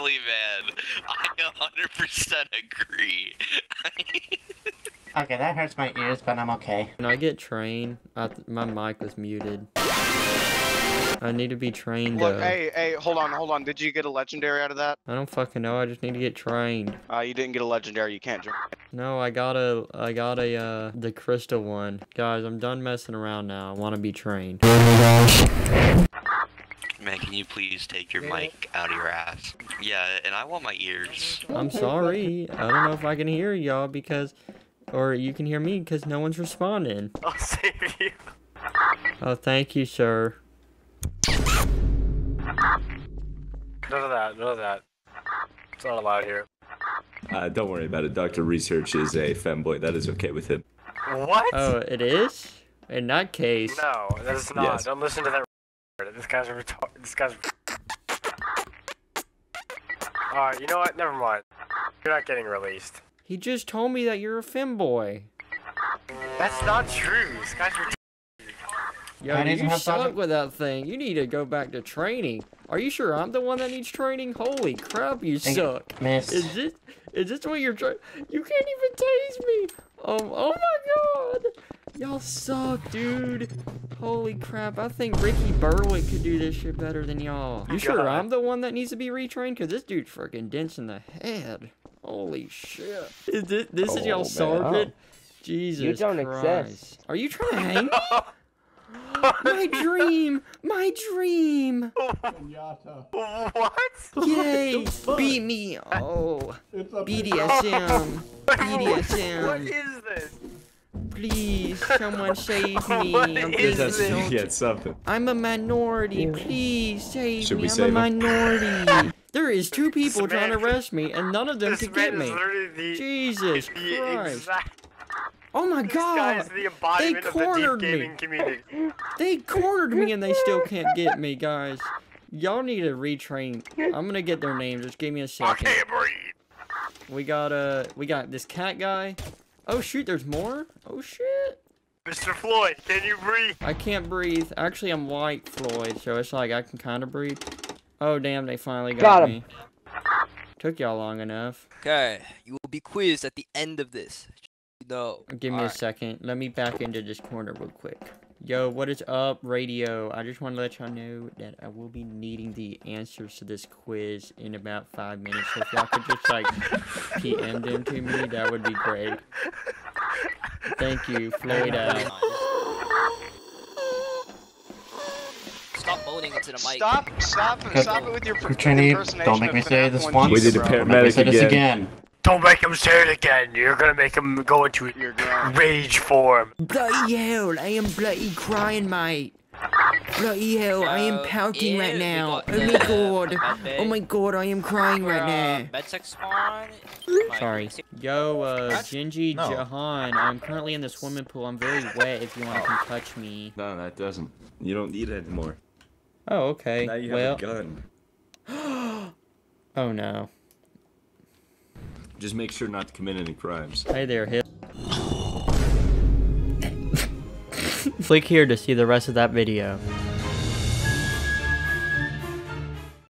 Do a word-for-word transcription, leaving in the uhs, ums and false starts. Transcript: Seriously, man. I one hundred percent agree. Okay, that hurts my ears, but I'm okay. When I get trained, I th my mic was muted. I need to be trained. Look, though. hey, hey, hold on, hold on. Did you get a legendary out of that? I don't fucking know. I just need to get trained. Uh, you didn't get a legendary. You can't join. No, I got a, I got a, uh, the crystal one. Guys, I'm done messing around now. I want to be trained. Man, can you please take your mic out of your ass? Yeah, and I want my ears. I'm sorry. I don't know if I can hear y'all because, or you can hear me because no one's responding. I'll save you. Oh, thank you, sir. None of that, none of that. It's not allowed here. Uh, don't worry about it. Doctor Research is a femboy. That is okay with him. What? Oh, it is? In that case... No, that is not. Yes. Don't listen to that. This guy's a retard. This guy's... Alright, you know what? Never mind. You're not getting released. He just told me that you're a femboy. That's not true. This guy's retarded. Yo, I you suck with that thing. You need to go back to training. Are you sure I'm the one that needs training? Holy crap, you Thank suck. Miss. Is this is this what you're trying? You can't even tase me. Um, oh my god. Y'all suck, dude. Holy crap, I think Ricky Berwick could do this shit better than y'all. You god. sure I'm the one that needs to be retrained? Because this dude's freaking dense in the head. Holy shit. Is this this oh, is y'all sergeant? Oh. Jesus You don't Christ. Exist. Are you trying to hang me? My dream! My dream! What? Yay! What beat me! Oh! B D S M! B D S M! What is this? Please, someone save me! What I'm is this? Get something. I'm a minority! Please save Should me! I'm save a minority! There is two people this trying man, to arrest me, and none of them could get me! The, Jesus Christ! Oh my this god! The they cornered the me! They cornered me and they still can't get me, guys. Y'all need to retrain. I'm gonna get their names. Just give me a second. I can't breathe. We got uh, we got this cat guy. Oh shoot, there's more? Oh shit. Mister Floyd, can you breathe? I can't breathe. Actually, I'm white Floyd, so it's like I can kind of breathe. Oh damn, they finally got, got him. me. Took y'all long enough. Okay, you will be quizzed at the end of this. No. Give me All a right. second. Let me back into this corner real quick. Yo, what is up, radio? I just want to let y'all know that I will be needing the answers to this quiz in about five minutes. So if y'all could just, like, P M them to me, that would be great. Thank you, Floyd out. Stop moaning into the mic. Stop, stop, stop it with your Trini, impersonation. Don't make me say this once. We did a paramedic again. This again. Don't make him say it again. You're gonna make him go into rage form. Bloody hell, I am bloody crying, mate. Bloody hell, I am pouting right now. Oh my god. Oh my god, I am crying right now. Sorry. Yo, uh, Genji no. Jahan, I'm currently in the swimming pool. I'm very wet if you want to come touch me. No, that doesn't. You don't need it anymore. Oh, okay. Now you well... have a gun. Oh no. Just make sure not to commit any crimes. Hey there, Hip. Click here to see the rest of that video.